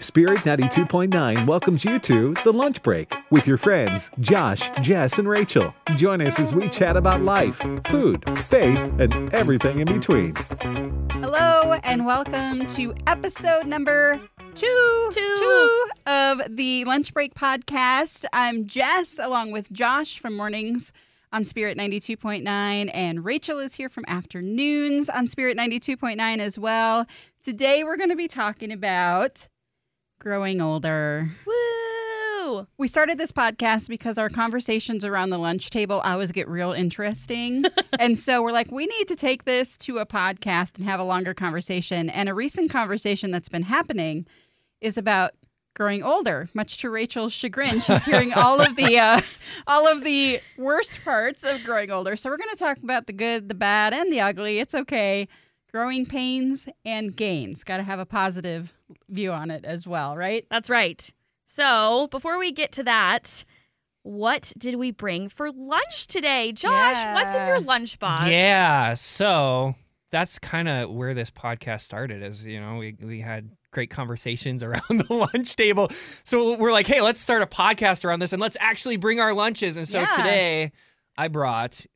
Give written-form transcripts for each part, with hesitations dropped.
Spirit 92.9 welcomes you to The Lunch Break with your friends, Josh, Jess, and Rachel. Join us as we chat about life, food, faith, and everything in between. Hello, and welcome to episode number two of the Lunch Break podcast. I'm Jess, along with Josh from Mornings on Spirit 92.9, and Rachel is here from Afternoons on Spirit 92.9 as well. Today we're going to be talking about growing older. Woo! We started this podcast because our conversations around the lunch table always get real interesting. And so we're like, we need to take this to a podcast and have a longer conversation. And a recent conversation that's been happening is about growing older, much to Rachel's chagrin. She's hearing all of the worst parts of growing older. So we're going to talk about the good, the bad, and the ugly. It's okay. Growing pains and gains. Got to have a positive view on it as well, right? That's right. So before we get to that, what did we bring for lunch today? Josh, What's in your lunchbox? Yeah, so that's kind of where this podcast started, is, you know, we had great conversations around the lunch table. So we're like, hey, let's start a podcast around this and let's actually bring our lunches. And so today I brought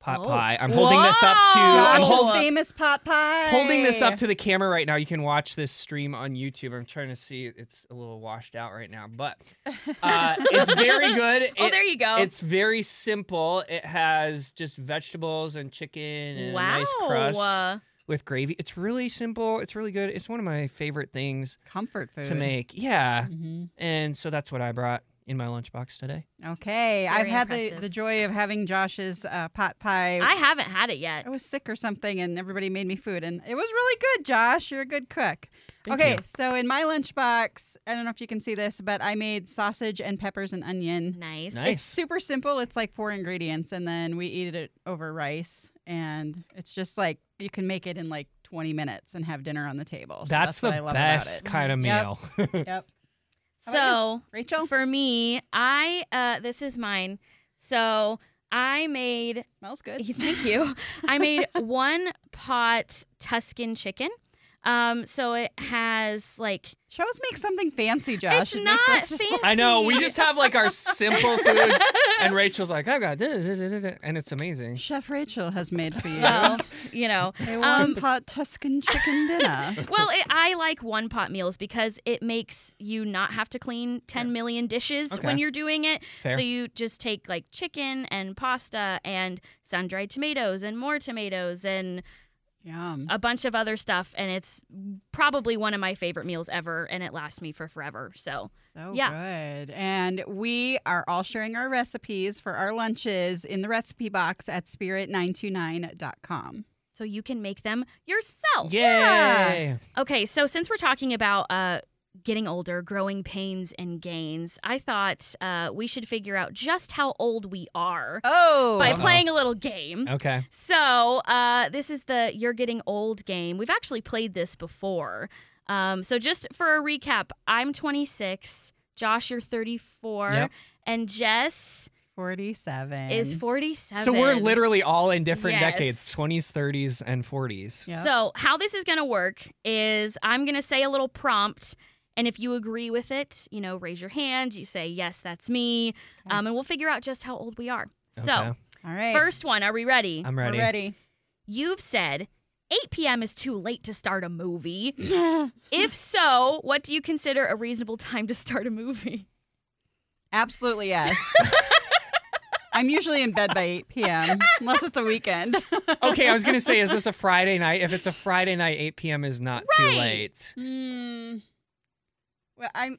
pot pie. I'm holding this up to famous pot pie. Holding this up to the camera right now. You can watch this stream on YouTube. I'm trying to see. It's a little washed out right now, but it's very good. There you go. It's very simple. It has just vegetables and chicken and a nice crust. With gravy. It's really simple. It's really good. It's one of my favorite things. Comfort food. To make. Yeah. Mm-hmm. And so that's what I brought in my lunchbox today. Okay. Very I've impressive. Had the joy of having Josh's pot pie. I haven't had it yet. I was sick or something and everybody made me food. And it was really good, Josh. You're a good cook. Thank you. So in my lunchbox, I don't know if you can see this, but I made sausage and peppers and onion. Nice. It's super simple. It's like 4 ingredients, and then we eat it over rice. And it's just like, you can make it in like 20 minutes and have dinner on the table. So that's the what I love best about it. Kind of meal. Yep. So, Rachel? For me, I this is mine. So I made... Smells good. Thank you. I made 1 pot Tuscan chicken. So it has like... Show us make something fancy, Josh. It's not fancy. I know. We just have like our simple foods. And Rachel's like, I got it. And it's amazing. Chef Rachel has made for you. Well, you know. A one-pot Tuscan chicken dinner. Well, I like one-pot meals because it makes you not have to clean 10 million dishes when you're doing it. Fair. So you just take like chicken and pasta and sun-dried tomatoes and more tomatoes and... Yum. A bunch of other stuff, and it's probably one of my favorite meals ever, and it lasts me for forever. So good. And we are all sharing our recipes for our lunches in the recipe box at spirit929.com. So you can make them yourself. Yay! Yeah. Okay, so since we're talking about getting older, growing pains and gains, I thought we should figure out just how old we are by playing a little game. Okay. So this is the You're Getting Old game. We've actually played this before. So just for a recap, I'm 26, Josh, you're 34, and Jess... 47. Is 47. So we're literally all in different decades, 20s, 30s, and 40s. Yep. So how this is going to work is I'm going to say a little prompt, and if you agree with it, you know, raise your hand. You say, yes, that's me. Okay. And we'll figure out just how old we are. Okay. So, all right. First one, are we ready? I'm ready. We're ready. You've said 8 p.m. is too late to start a movie. If so, what do you consider a reasonable time to start a movie? Absolutely yes. I'm usually in bed by 8 p.m., unless it's a weekend. Okay, I was going to say, is this a Friday night? If it's a Friday night, 8 p.m. is not too late. Mm. Well, I'm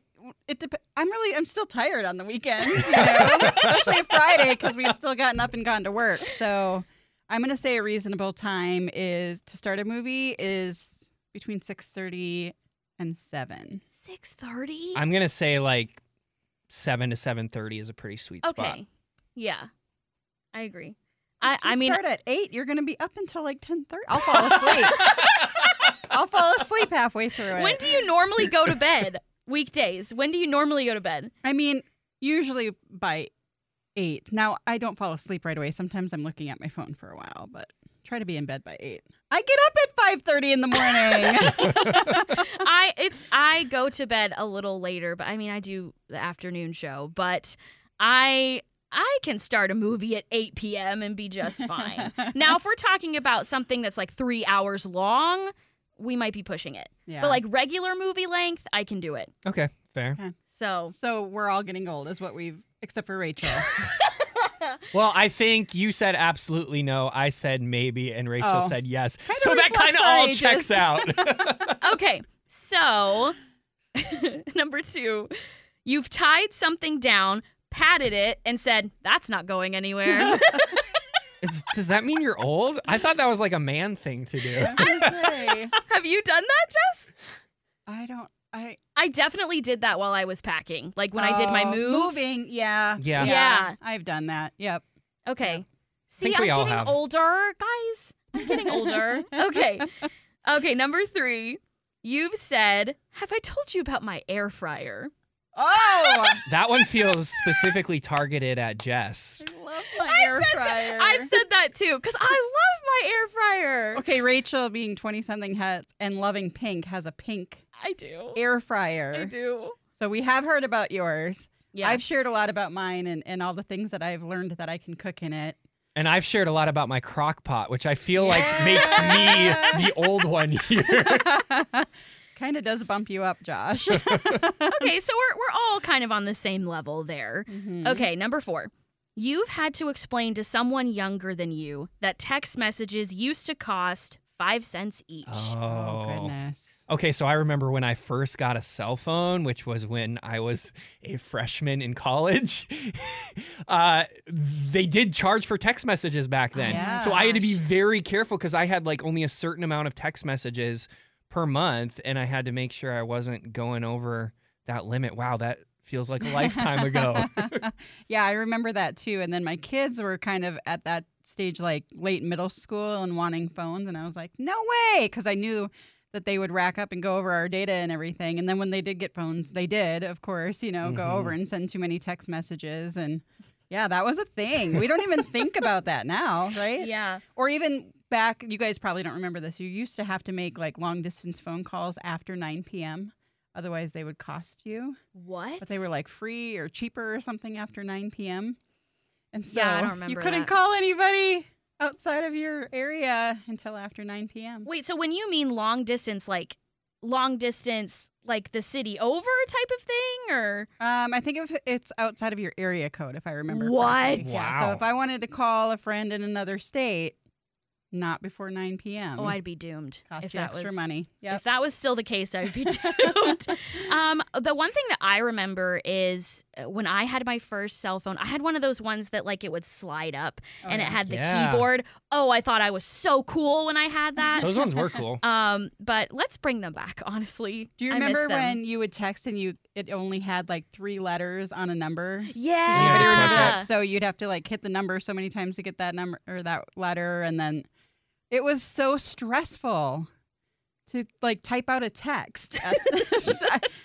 still tired on the weekends, you know? Especially Friday, because we've still gotten up and gone to work. So I'm going to say a reasonable time is to start a movie is between 6:30 and 7. 6:30? I'm going to say like 7 to 7:30 is a pretty sweet spot. Okay, yeah, I agree. I mean, start at 8, you're going to be up until like 10:30. I'll fall asleep. I'll fall asleep halfway through it. When do you normally go to bed? Weekdays. When do you normally go to bed? I mean, usually by 8. Now, I don't fall asleep right away. Sometimes I'm looking at my phone for a while, but Try to be in bed by 8. I get up at 5:30 in the morning. I go to bed a little later, but I mean I do the afternoon show, but I can start a movie at 8 p.m. and be just fine. Now, if we're talking about something that's like 3 hours long, we might be pushing it. Yeah. But like regular movie length, I can do it. Okay, fair. Yeah. So we're all getting old is what we've, except for Rachel. Well, I think you said absolutely no. I said maybe, and Rachel said yes. So that kind of all checks out. Okay, so number 2, you've tied something down, patted it, and said, that's not going anywhere. Does that mean you're old? I thought that was like a man thing to do. Have you done that, Jess? I definitely did that while I was packing. Like when I did my move. Moving, yeah. I've done that. Yep. Okay. Yep. See, I'm getting older, guys. I'm getting older. Okay. Okay, number 3. You've said, have I told you about my air fryer? Oh! That one feels specifically targeted at Jess. I love my air fryer. I've said that too, because I love my air fryer. Okay, Rachel, being 20-something and loving pink, has a pink air fryer. I do. So we have heard about yours. Yeah. I've shared a lot about mine and all the things that I've learned that I can cook in it. And I've shared a lot about my crock pot, which I feel like makes me the old one here. Kind of does bump you up, Josh. Okay, so we're all kind of on the same level there. Mm-hmm. Okay, number 4. You've had to explain to someone younger than you that text messages used to cost 5 cents each. Oh, goodness. Okay, so I remember when I first got a cell phone, which was when I was a freshman in college. They did charge for text messages back then. Yeah. So I had to be very careful because I had like only a certain amount of text messages per month, and I had to make sure I wasn't going over that limit. Wow, that feels like a lifetime ago. Yeah, I remember that too. And then my kids were kind of at that stage, like late middle school and wanting phones, and I was like, no way, because I knew that they would rack up and go over our data and everything. And then when they did get phones, they did, of course, go over and send too many text messages. And yeah, that was a thing. We don't even think about that now, right? Yeah. Or even back, you guys probably don't remember this. You used to have to make like long distance phone calls after 9 p.m. Otherwise, they would cost you. What? But they were like free or cheaper or something after 9 p.m. And so I don't remember you couldn't call anybody outside of your area until after 9 p.m. Wait, so when you mean long distance, like the city over type of thing, or? I think if it's outside of your area code, if I remember correctly. Wow. So if I wanted to call a friend in another state, not before 9 p.m. Oh, I'd be doomed. Cost if you that extra was, money. Yep. If that was still the case, I'd be doomed. The one thing that I remember is when I had my first cell phone, I had one of those ones that like it would slide up and it had the keyboard. Oh, I thought I was so cool when I had that. Those ones were cool. But let's bring them back, honestly. Do you remember when you would text and it only had like 3 letters on a number? Yeah. So you'd have to like hit the number so many times to get that number or that letter, and then it was so stressful to like type out a text.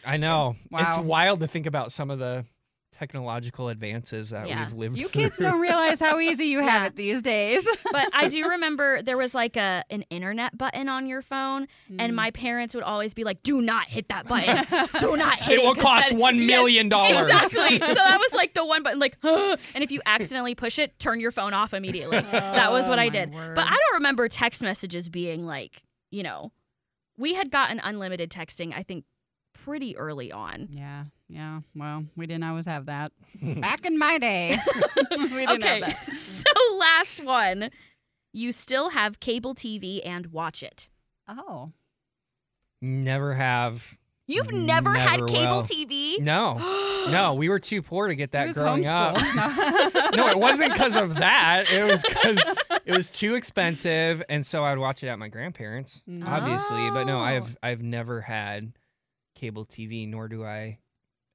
I know. Wow. It's wild to think about some of the technological advances that we've lived through. You kids don't realize how easy you have it these days. But I do remember there was like an internet button on your phone, and my parents would always be like, do not hit that button. Do not hit it. It will cost $1 million. Exactly. So that was like the one button, like, and if you accidentally push it, turn your phone off immediately. That was what I did. Word. But I don't remember text messages being like, we had gotten unlimited texting, I think, pretty early on. Yeah. Well, we didn't always have that. Back in my day, we didn't have that. So last one. You still have cable TV and watch it. Oh. Never have. You've never had cable TV? No. No, we were too poor to get that growing up. No, it wasn't because of that. It was because it was too expensive, and so I'd watch it at my grandparents', obviously. But no, I've never had cable TV, nor do I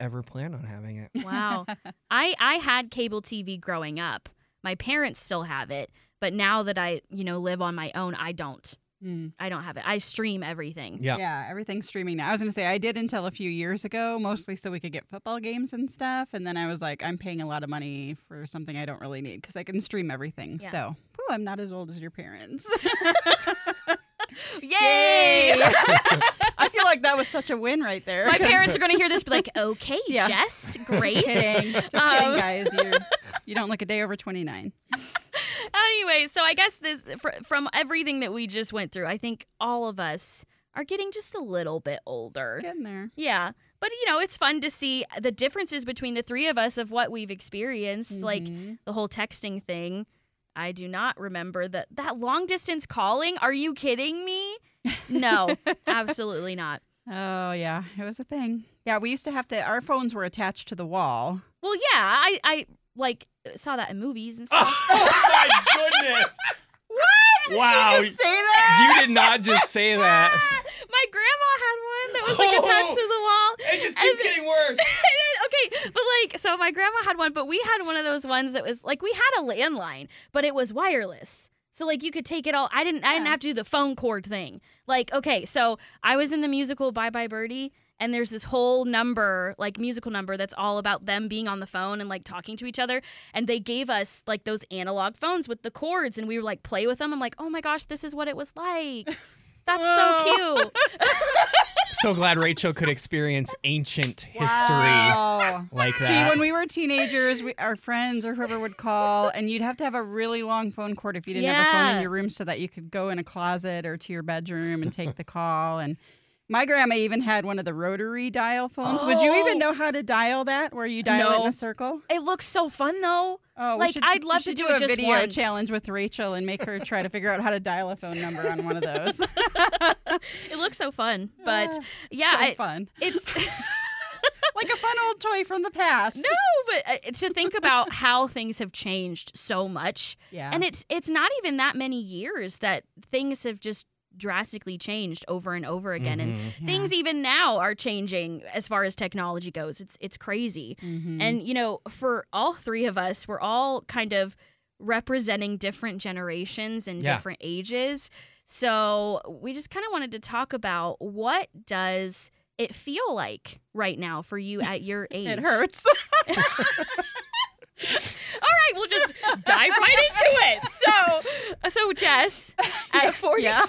ever plan on having it. Wow. I had cable TV growing up. My parents still have it, but now that I, live on my own, I don't. I don't have it. I stream everything. Yeah, everything's streaming now. I was going to say I did until a few years ago, mostly so we could get football games and stuff, and then I was like, I'm paying a lot of money for something I don't really need because I can stream everything. Yeah. So, oh, I'm not as old as your parents. Yay! I feel like that was such a win right there. My parents are going to hear this and be like, okay, yeah. Jess, great. Just kidding, guys. You don't look a day over 29. Anyway, so I guess this, from everything that we just went through, I think all of us are getting just a little bit older. Getting there. Yeah. But, you know, it's fun to see the differences between the three of us of what we've experienced, mm-hmm. like the whole texting thing. I do not remember that long distance calling. Are you kidding me? No, absolutely not. Oh, yeah. It was a thing. Yeah, we used to have our phones were attached to the wall. Well, yeah, I like saw that in movies and stuff. Oh, my goodness. What? Did wow. you just say that? You did not just say that. My grandma had one that was like attached to the wall. It just keeps getting worse. Okay, but like, so my grandma had one, but we had one of those ones that was like, we had a landline, but it was wireless. So like you could take it all. I didn't have to do the phone cord thing. Like, okay, so I was in the musical Bye Bye Birdie, and there's this whole number, like musical number, that's all about them being on the phone and like talking to each other. And they gave us like those analog phones with the cords, and we were like play with them. I'm like, oh my gosh, this is what it was like. That's Whoa. So cute. So glad Rachel could experience ancient wow. history like that. See, when we were teenagers, our friends or whoever would call, and you'd have to have a really long phone cord if you didn't yeah. have a phone in your room so that you could go in a closet or to your bedroom and take the call. And my grandma even had one of the rotary dial phones. Oh. Would you even know how to dial that, where you dial it in a circle? It looks so fun, though. Oh, like, I'd love to do it just once. We should do a video challenge with Rachel and make her try to figure out how to dial a phone number on one of those. It looks so fun, but yeah. So fun. It's like a fun old toy from the past. No, but to think about how things have changed so much. Yeah. And it's not even that many years that things have just drastically changed over and over again, mm-hmm. and yeah. things even now are changing as far as technology goes. It's crazy, mm-hmm. and you know, for all three of us, we're all kind of representing different generations and yeah. different ages. So we just kind of wanted to talk about, what does it feel like right now for you at your age? It hurts. All right, we'll just dive right into it. So Jess, at 47,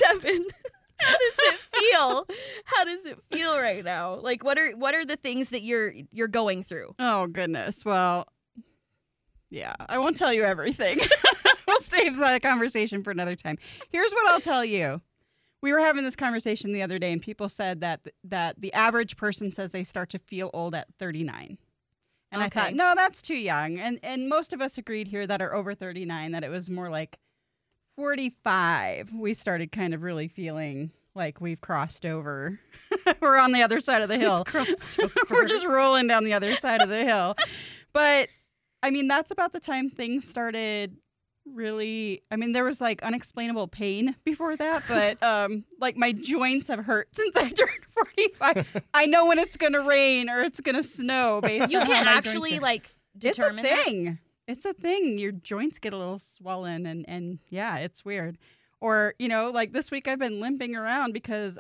how does it feel right now? Like, what are the things that you're going through? Oh, goodness. Well, yeah, I won't tell you everything. We'll save that conversation for another time. Here's what I'll tell you. We were having this conversation the other day, and people said that the average person says they start to feel old at 39. And okay. I thought, no, that's too young. And most of us agreed here that are over 39, that it was more like 45. We started kind of really feeling like we've crossed over. We're on the other side of the hill. We're just rolling down the other side of the hill. But, I mean, that's about the time things started really. I mean, there was like unexplainable pain before that, but like my joints have hurt since I turned 45. I know when it's gonna rain or it's gonna snow. Basically, you can actually like determine. It's a thing. It's a thing. Your joints get a little swollen, and yeah, it's weird. Or, you know, like this week I've been limping around because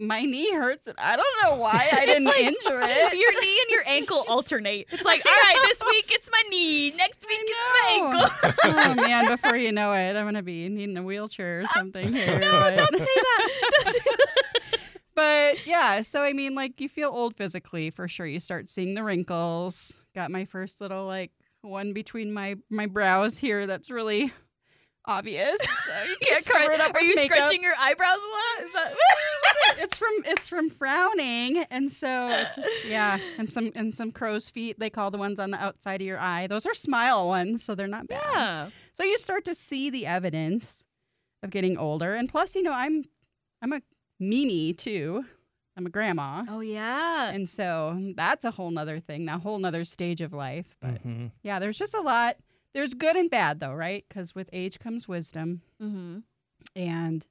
my knee hurts, and I don't know why I didn't injure it. Your knee and your ankle alternate. It's like, all right, this week it's my knee, next week it's my ankle. Oh, man, before you know it, I'm going to be needing a wheelchair or something here. No, but don't say that. Don't say that. But, yeah, so, I mean, like, you feel old physically, for sure. You start seeing the wrinkles. Got my first little, like, one between my brows here that's really obvious. So you can't cover it up. Are you scratching your eyebrows a lot? Is that it's from frowning, and so it's just yeah. And some crow's feet, they call the ones on the outside of your eye. Those are smile ones, so they're not bad. Yeah. So you start to see the evidence of getting older, and plus, you know, I'm a Mimi too. I'm a grandma. Oh yeah. And so that's a whole nother thing, that whole nother stage of life. But mm-hmm. yeah, there's just a lot. There's good and bad, though, right? Because with age comes wisdom. Mm-hmm. And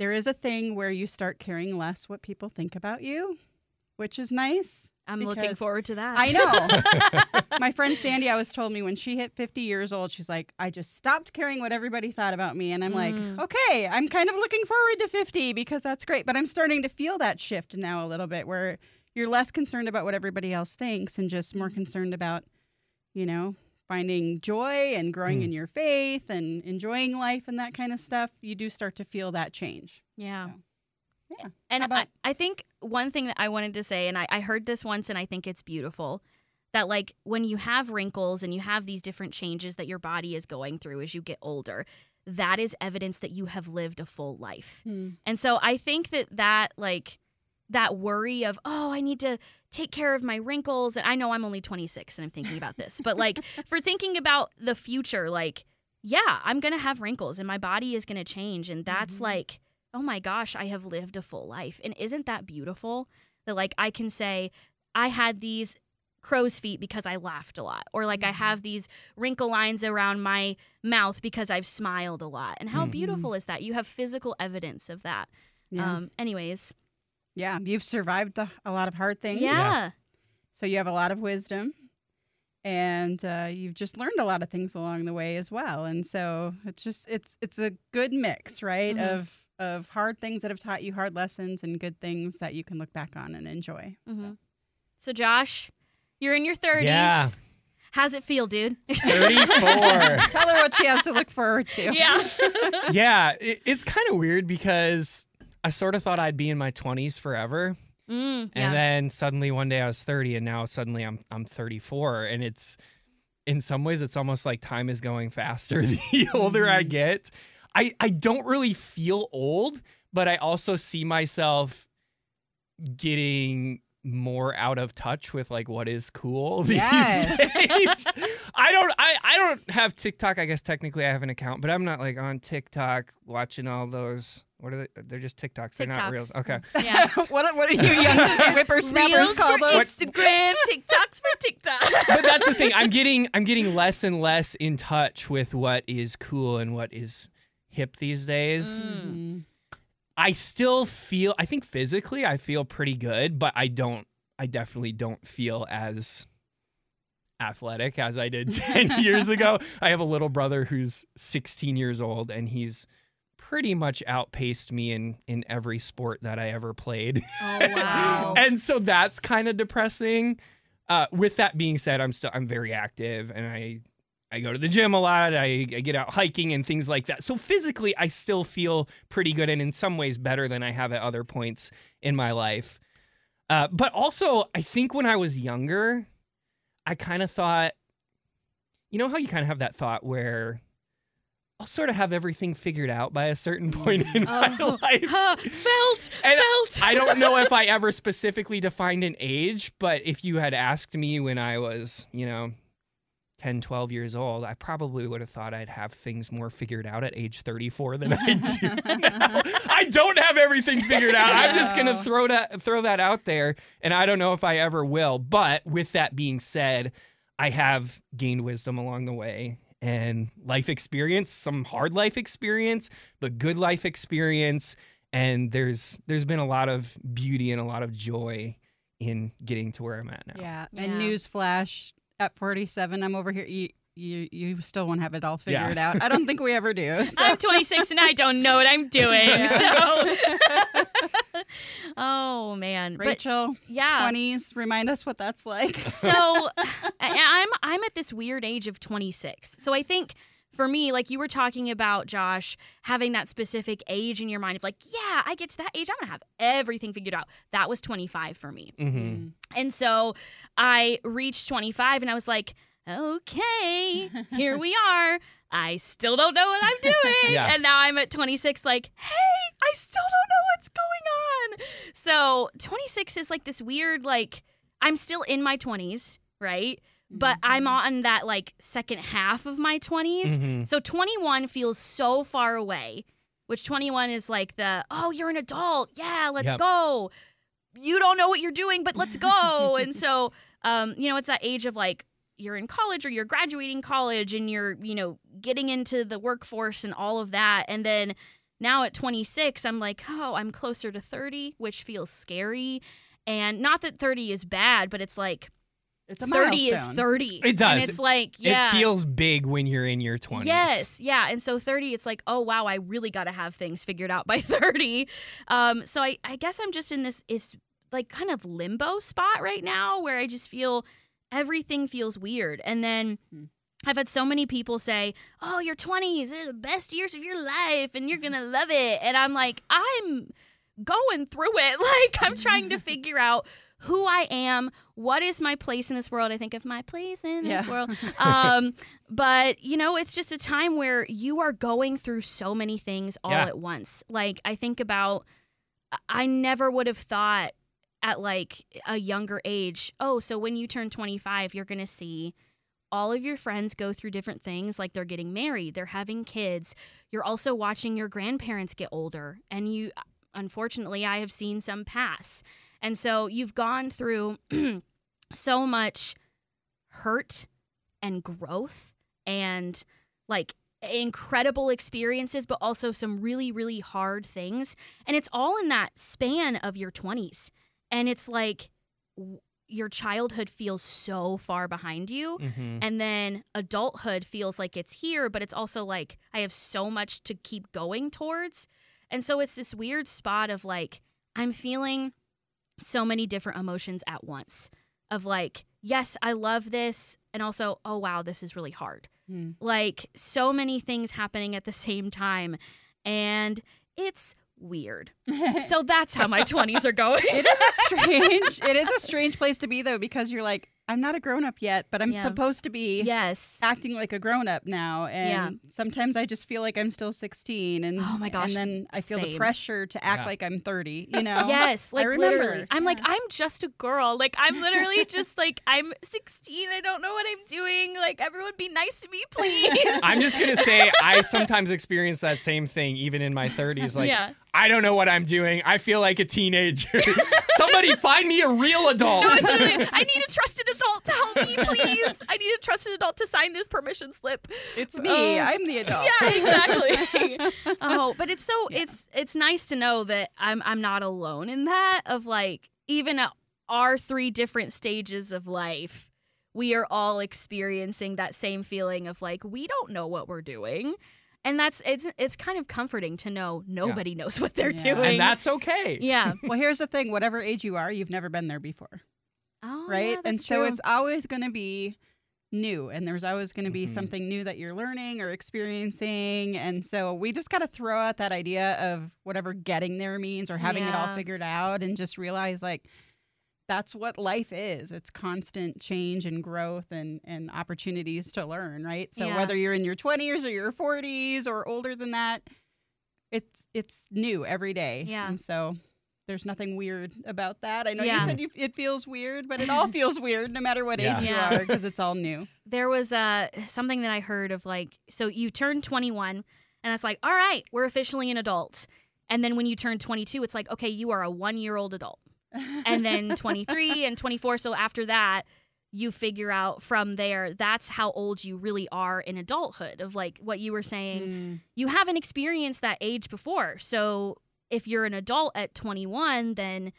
there is a thing where you start caring less what people think about you, which is nice. I'm looking forward to that. I know. My friend Sandy always told me when she hit 50 years old, she's like, I just stopped caring what everybody thought about me. And I'm like, okay, I'm kind of looking forward to 50 because that's great. But I'm starting to feel that shift now a little bit, where you're less concerned about what everybody else thinks and just more concerned about, you know, finding joy and growing in your faith and enjoying life and that kind of stuff, you do start to feel that change. Yeah. So. Yeah. And I think one thing that I wanted to say, and I heard this once and I think it's beautiful, that like when you have wrinkles and you have these different changes that your body is going through as you get older, that is evidence that you have lived a full life. Mm. And so I think that like that worry of, oh, I need to take care of my wrinkles. And I know I'm only 26 and I'm thinking about this, but like for thinking about the future, like, yeah, I'm going to have wrinkles and my body is going to change. And that's like, oh my gosh, I have lived a full life. And isn't that beautiful? That like I can say, I had these crow's feet because I laughed a lot. Or like I have these wrinkle lines around my mouth because I've smiled a lot. And how beautiful is that? You have physical evidence of that. Yeah. Anyways. Yeah, you've survived a lot of hard things. Yeah. So you have a lot of wisdom. And you've just learned a lot of things along the way as well. And so it's just it's a good mix, right, of hard things that have taught you hard lessons and good things that you can look back on and enjoy. Mm-hmm. So Josh, you're in your 30s. Yeah. How's it feel, dude? 34. Tell her what she has to look forward to. Yeah. Yeah, it's kind of weird because I sort of thought I'd be in my 20s forever. And then suddenly one day I was 30 and now suddenly I'm 34, and it's in some ways it's almost like time is going faster the older I get. I don't really feel old, but I also see myself getting more out of touch with like what is cool these days. I don't have TikTok. I guess technically I have an account, but I'm not like on TikTok watching all those. What are they? They're just TikToks. They're not reels. Okay. Yeah. what are you young whippersnappers called? Instagram, TikToks for TikTok. But that's the thing. I'm getting less and less in touch with what is cool and what is hip these days. Mm. I think physically I feel pretty good, but I definitely don't feel as athletic as I did 10 years ago. I have a little brother who's 16 years old and he's pretty much outpaced me in every sport that I ever played. Oh, wow. And so that's kind of depressing. With that being said, I'm very active and I go to the gym a lot. I get out hiking and things like that. So physically, I still feel pretty good and in some ways better than I have at other points in my life. But also, I think when I was younger, I kind of thought, you know how you kind of have that thought where I'll sort of have everything figured out by a certain point in my life. Felt. I don't know if I ever specifically defined an age, but if you had asked me when I was, 10, 12 years old, I probably would have thought I'd have things more figured out at age 34 than I do now. I don't have everything figured out. No. I'm just going to throw that out there, and I don't know if I ever will. But with that being said, I have gained wisdom along the way. And life experience, some hard life experience, but good life experience. And there's been a lot of beauty and a lot of joy in getting to where I'm at now. Yeah. And newsflash, at 47, I'm over here. You still won't have it all figured out. I don't think we ever do. So. I'm 26 and I don't know what I'm doing. So, oh man, Rachel, but, 20s. Remind us what that's like. So, I'm at this weird age of 26. So I think for me, like you were talking about, Josh, having that specific age in your mind of like, yeah, I get to that age, I'm gonna have everything figured out. That was 25 for me, and so I reached 25 and I was like, okay, here we are. I still don't know what I'm doing. And now I'm at 26 like, hey, I still don't know what's going on. So 26 is like this weird, like, I'm still in my 20s, right? But I'm on that like second half of my 20s. So 21 feels so far away, which 21 is like the, oh, you're an adult. Yeah, let's go. You don't know what you're doing, but let's go. And so, it's that age of like, you're in college or you're graduating college and you're, getting into the workforce and all of that. And then now at 26, I'm like, oh, I'm closer to 30, which feels scary. And not that 30 is bad, but it's like, it's a 30 milestone. Is 30. It does. And it's like, yeah. It feels big when you're in your 20s. Yes. Yeah. And so 30, it's like, oh, wow, I really got to have things figured out by 30. So I guess I'm just in this is like kind of limbo spot right now where I just feel everything feels weird. And then I've had so many people say, oh, your 20s are the best years of your life and you're going to love it. And I'm like, I'm going through it. Like, I'm trying to figure out who I am, what is my place in this world. I think of my place in this world. But, you know, it's just a time where you are going through so many things all at once. Like, I think about, I never would have thought at, like, a younger age, oh, so when you turn 25, you're going to see all of your friends go through different things, like they're getting married, they're having kids. You're also watching your grandparents get older. And you, unfortunately, I have seen some pass. And so you've gone through so much hurt and growth and, like, incredible experiences, but also some really, really hard things. And it's all in that span of your 20s. And it's like, your childhood feels so far behind you, and then adulthood feels like it's here, but it's also like I have so much to keep going towards. And so it's this weird spot of, like, I'm feeling so many different emotions at once of, like, yes, I love this, and also, oh, wow, this is really hard. Like, so many things happening at the same time, and it's weird. So that's how my 20s are going. It is a strange place to be, though, because you're like, I'm not a grown-up yet, but I'm supposed to be acting like a grown-up now. And sometimes I just feel like I'm still 16. And, oh my gosh, and then I feel the pressure to act like I'm 30, you know? Yes, like, I remember. Literally. I'm like, I'm just a girl. Like, I'm literally just like, I'm 16. I don't know what I'm doing. Like, everyone be nice to me, please. I'm just going to say, I sometimes experience that same thing, even in my 30s. Like, I don't know what I'm doing. I feel like a teenager. Somebody find me a real adult. No, it's literally, I need a trusted adult to help me, please. I need a trusted adult to sign this permission slip. It's me. I'm the adult. Yeah, exactly. Oh, but it's so it's nice to know that I'm not alone in that. Of, like, even at our three different stages of life, we are all experiencing that same feeling of, like, we don't know what we're doing. And that's it's kind of comforting to know nobody knows what they're doing. And that's okay. Yeah. Well, here's the thing. Whatever age you are, you've never been there before. Oh, right? Yeah, that's and so true. It's always going to be new. And there's always going to be something new that you're learning or experiencing. And so we just got to throw out that idea of whatever getting there means or having it all figured out, and just realize, like, that's what life is. It's constant change and growth and opportunities to learn, right? So whether you're in your 20s or your 40s or older than that, it's new every day. Yeah. And so there's nothing weird about that. I know you said it feels weird, but it all feels weird no matter what age you are, because it's all new. There was something that I heard of, like, so you turn 21 and it's like, all right, we're officially an adult. And then when you turn 22, it's like, okay, you are a 1-year-old adult. And then 23 and 24. So after that, you figure out from there, that's how old you really are in adulthood, of, like, what you were saying. You haven't experienced that age before. So if you're an adult at 21, then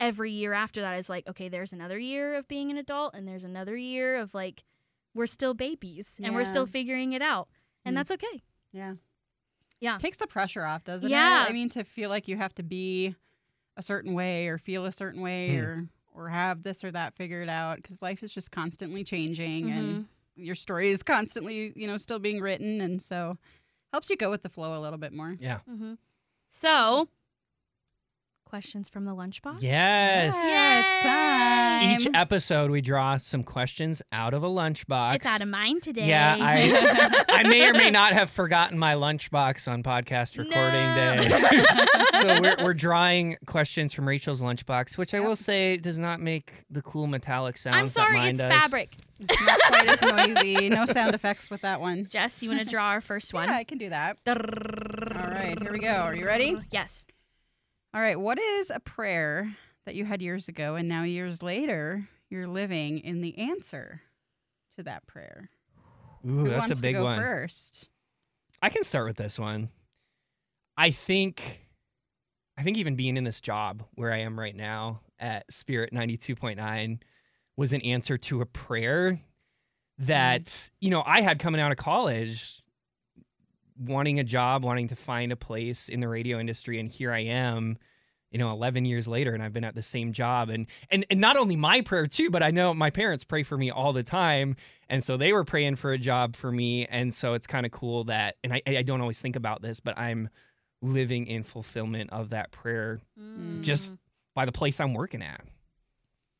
every year after that is like, okay, there's another year of being an adult, and there's another year of, like, we're still babies and we're still figuring it out. And that's okay. Yeah. Yeah. It takes the pressure off, doesn't it? I mean, to feel like you have to be a certain way or feel a certain way or have this or that figured out, because life is just constantly changing and your story is constantly, you know, still being written. And so helps you go with the flow a little bit more. Yeah. So questions from the lunchbox? Yes. Yeah, it's time. Each episode we draw some questions out of a lunchbox. It's out of mine today. Yeah, I may or may not have forgotten my lunchbox on podcast recording day. So we're drawing questions from Rachel's lunchbox, which I will say does not make the cool metallic sounds. I'm sorry, that mine does. Fabric. It's not quite as noisy. No sound effects with that one. Jess, you want to draw our first one? Yeah, I can do that. All right, here we go. Are you ready? Yes. All right, what is a prayer that you had years ago and now years later you're living in the answer to that prayer? Ooh, that's a big one. Who wants to go first? I can start with this one. I think even being in this job where I am right now at Spirit 92.9 was an answer to a prayer that, you know, I had coming out of college, wanting a job, wanting to find a place in the radio industry, and here I am, 11 years later, and I've been at the same job. And not only my prayer too, but I know my parents pray for me all the time. And so they were praying for a job for me. And so it's kind of cool that, and I don't always think about this, but I'm living in fulfillment of that prayer just by the place I'm working at.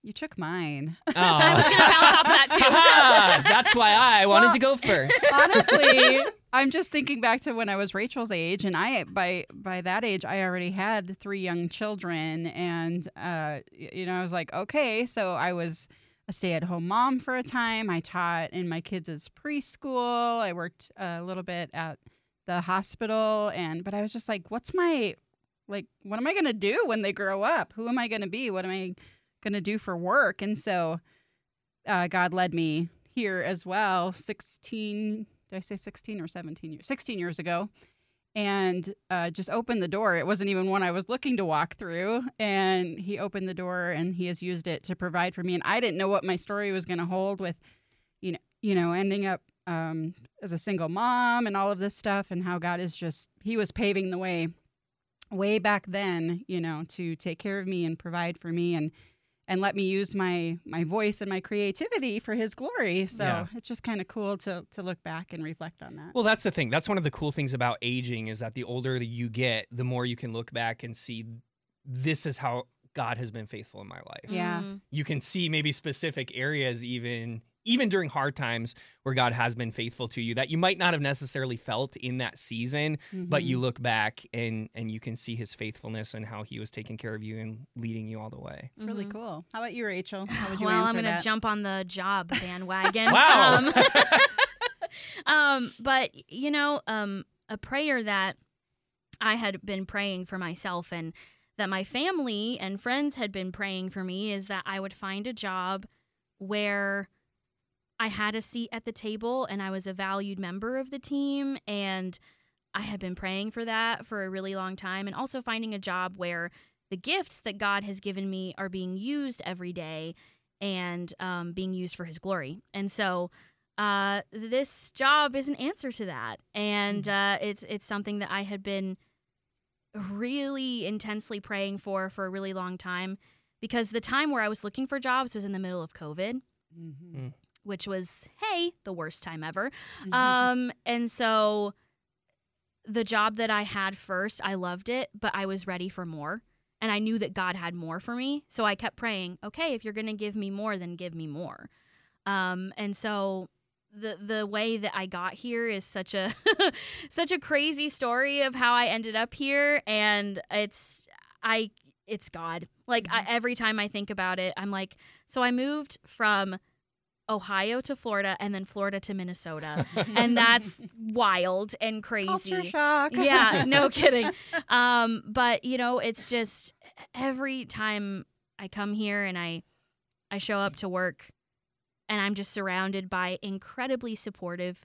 You took mine. Oh. I was going to bounce off of that too. So. That's why I wanted to go first. Honestly, I'm just thinking back to when I was Rachel's age, and I by that age I already had 3 young children, and I was like, okay, so I was a stay-at-home mom for a time. I taught in my kids' preschool. I worked a little bit at the hospital, but I was just like, what am I going to do when they grow up? Who am I going to be? What am I going to do for work? And so God led me here as well 16 years ago, and just opened the door. It wasn't even one I was looking to walk through, and he opened the door, and he has used it to provide for me. And I didn't know what my story was going to hold with ending up as a single mom and all of this stuff, and how God is just, he was paving the way way back then, to take care of me and provide for me, and let me use my voice and my creativity for his glory. So It's just kind of cool to look back and reflect on that. Well, that's the thing. That's one of the cool things about aging, is that the older that you get, the more you can look back and see, this is how God has been faithful in my life. Yeah. Mm-hmm. You can see maybe specific areas even during hard times where God has been faithful to you that you might not have necessarily felt in that season, but you look back and you can see his faithfulness and how he was taking care of you and leading you all the way. Mm-hmm. Really cool. How about you, Rachel? How would you answer that? Well, I'm going to jump on the job bandwagon. Wow. But a prayer that I had been praying for myself, and that my family and friends had been praying for me, is that I would find a job where I had a seat at the table and I was a valued member of the team, and I had been praying for that for a really long time, and also finding a job where the gifts that God has given me are being used every day and being used for his glory. And so this job is an answer to that, and it's something that I had been really intensely praying for a really long time, because the time where I was looking for jobs was in the middle of COVID. Mm-hmm. Which was, the worst time ever. Mm-hmm. And so the job that I had first, I loved it, but I was ready for more. And I knew that God had more for me. So I kept praying, okay, if you're going to give me more, then give me more. And so the way that I got here is such a crazy story of how I ended up here. And it's God. Like, mm-hmm. Every time I think about it, I'm like, so I moved from Ohio to Florida, and then Florida to Minnesota. And that's wild and crazy. Culture shock. Yeah, no kidding. But, it's just every time I come here and I show up to work, and I'm just surrounded by incredibly supportive,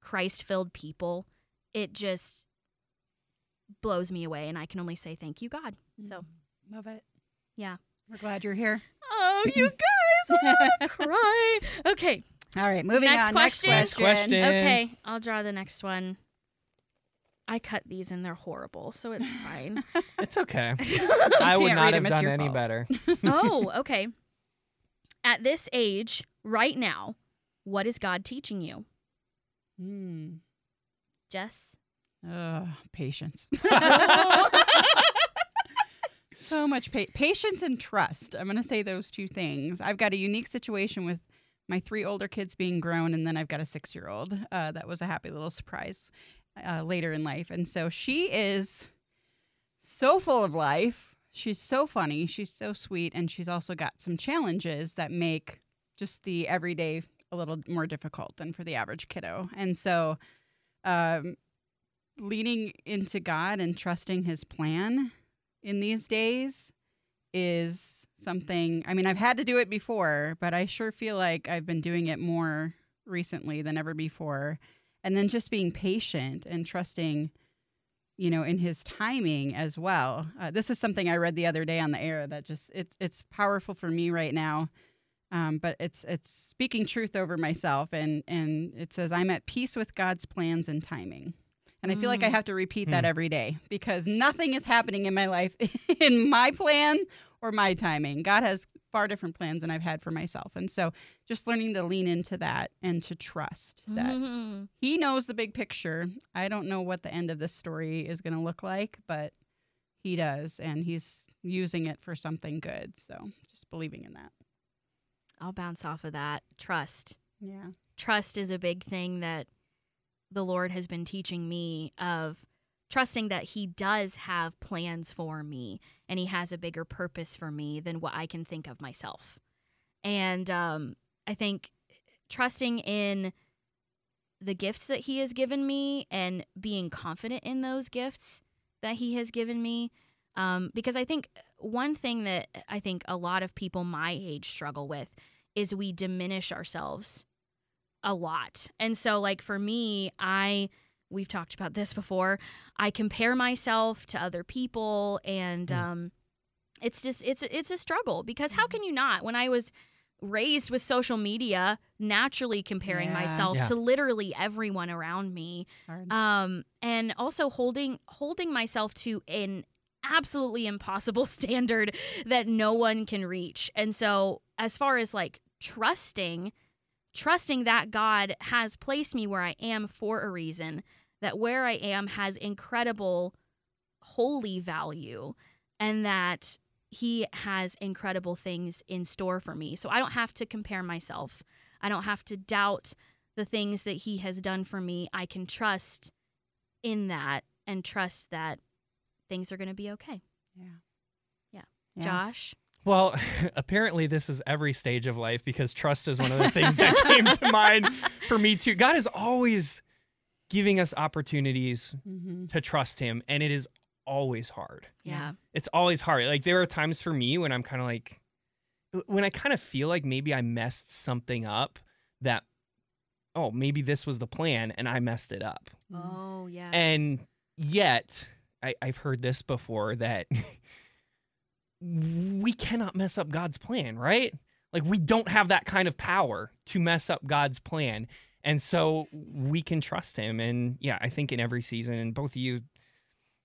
Christ-filled people, it just blows me away. And I can only say, thank you, God. So love it. Yeah. We're glad you're here. Oh, you guys, I'm gonna cry. Okay. All right, moving on. Next question. Okay, I'll draw the next one. I cut these and they're horrible, so it's fine. It's okay. I would not have done any better. Oh, okay. At this age, right now, what is God teaching you? Jess? Patience. So much patience and trust. I'm going to say those two things. I've got a unique situation with my 3 older kids being grown, and then I've got a 6-year-old. That was a happy little surprise later in life. And so she is so full of life. She's so funny. She's so sweet. And she's also got some challenges that make just the everyday a little more difficult than for the average kiddo. And so leaning into God and trusting his plan in these days is something, I've had to do it before, but I sure feel like I've been doing it more recently than ever before. And then just being patient and trusting, in his timing as well. This is something I read the other day on the air that just, it's powerful for me right now. But it's speaking truth over myself. And it says, I'm at peace with God's plans and timing. And I feel like I have to repeat that every day because nothing is happening in my life in my plan or my timing. God has far different plans than I've had for myself. And so just learning to lean into that and to trust that he knows the big picture. I don't know what the end of this story is going to look like, but he does. And he's using it for something good. So just believing in that. I'll bounce off of that. Trust. Yeah. Trust is a big thing that the Lord has been teaching me, of trusting that he does have plans for me and he has a bigger purpose for me than what I can think of myself. And I think trusting in the gifts that he has given me and being confident in those gifts that he has given me, because I think one thing that I think a lot of people my age struggle with is we diminish ourselves a lot. And so like for me, we've talked about this before. I compare myself to other people, and it's just it's a struggle, because how can you not? When I was raised with social media, naturally comparing myself to literally everyone around me. And also holding myself to an absolutely impossible standard that no one can reach. And so as far as like trusting that God has placed me where I am for a reason, that where I am has incredible holy value, and that he has incredible things in store for me. So I don't have to compare myself. I don't have to doubt the things that he has done for me. I can trust in that and trust that things are going to be okay. Yeah. Josh? Well, apparently this is every stage of life, because trust is one of the things that came to mind for me too. God is always giving us opportunities to trust him, and it is always hard. Yeah. It's always hard. Like there are times for me when I'm kind of like, when I kind of feel like maybe I messed something up, that, oh, maybe this was the plan and I messed it up. Oh, yeah. And yet I've heard this before, that we cannot mess up God's plan, right? Like we don't have that kind of power to mess up God's plan. And so we can trust him. And yeah, I think in every season, and both of you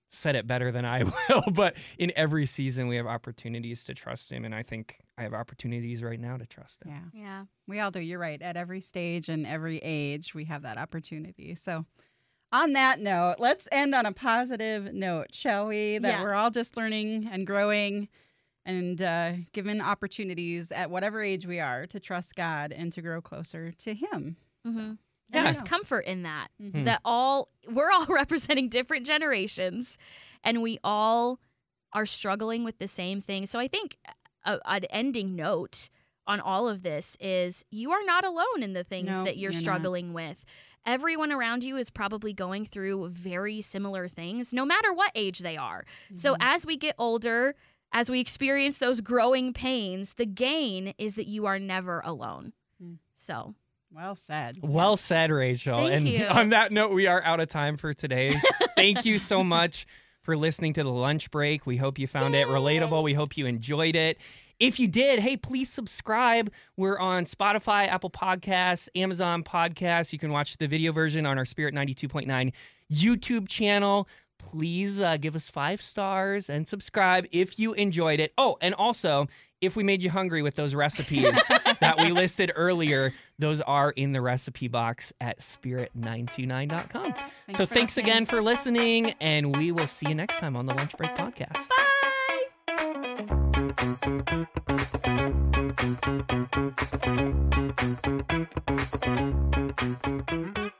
said it better than I will, but in every season we have opportunities to trust him. And I think I have opportunities right now to trust him. Yeah. We all do. You're right. At every stage and every age, we have that opportunity. So on that note, let's end on a positive note, shall we? That we're all just learning and growing and given opportunities at whatever age we are to trust God and to grow closer to him. So, and there's comfort in that, that we're all representing different generations, and we all are struggling with the same thing. So I think an ending note on all of this is, you are not alone in the things that you're struggling with. Everyone around you is probably going through very similar things, no matter what age they are. So as we get older, as we experience those growing pains, the gain is that you are never alone. So well said. Well said, Rachel. Thank you. On that note, we are out of time for today. Thank you so much for listening to The Lunch Break. We hope you found it relatable. We hope you enjoyed it. If you did, hey, please subscribe. We're on Spotify, Apple Podcasts, Amazon Podcasts. You can watch the video version on our Spirit 92.9 YouTube channel. Please give us 5 stars and subscribe if you enjoyed it. Oh, and also, if we made you hungry with those recipes that we listed earlier, those are in the recipe box at spirit929.com. So thanks again for listening, and we will see you next time on The Lunch Break Podcast. Bye! Thank you.